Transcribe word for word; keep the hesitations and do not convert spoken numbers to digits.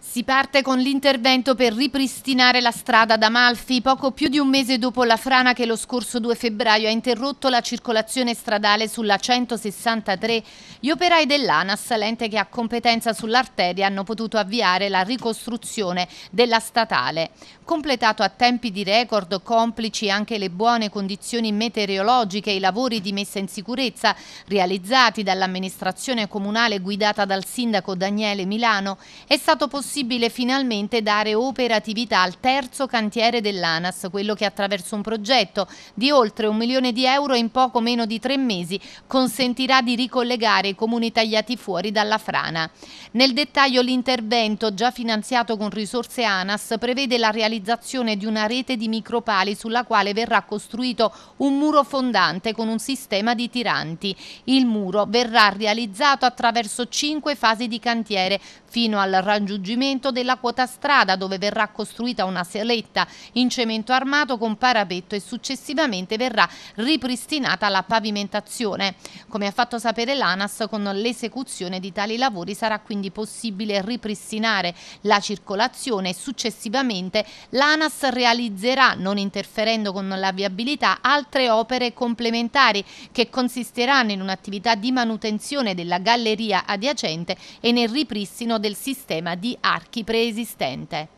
Si parte con l'intervento per ripristinare la strada ad Amalfi, poco più di un mese dopo la frana che lo scorso due febbraio ha interrotto la circolazione stradale sulla centosessantatré. Gli operai dell'ANAS, l'ente che ha competenza sull'arteria, hanno potuto avviare la ricostruzione della statale. Completato a tempi di record, complici anche le buone condizioni meteorologiche e i lavori di messa in sicurezza realizzati dall'amministrazione comunale guidata dal sindaco Daniele Milano, è stato possibile È possibile finalmente dare operatività al terzo cantiere dell'ANAS, quello che attraverso un progetto di oltre un milione di euro in poco meno di tre mesi consentirà di ricollegare i comuni tagliati fuori dalla frana. Nel dettaglio l'intervento, già finanziato con risorse ANAS, prevede la realizzazione di una rete di micropali sulla quale verrà costruito un muro fondante con un sistema di tiranti. Il muro verrà realizzato attraverso cinque fasi di cantiere fino al raggiungimento della quota strada, dove verrà costruita una selletta in cemento armato con parapetto e successivamente verrà ripristinata la pavimentazione. Come ha fatto sapere l'ANAS, con l'esecuzione di tali lavori sarà quindi possibile ripristinare la circolazione e successivamente l'ANAS realizzerà, non interferendo con la viabilità, altre opere complementari che consisteranno in un'attività di manutenzione della galleria adiacente e nel ripristino del sistema di acqua archi preesistente.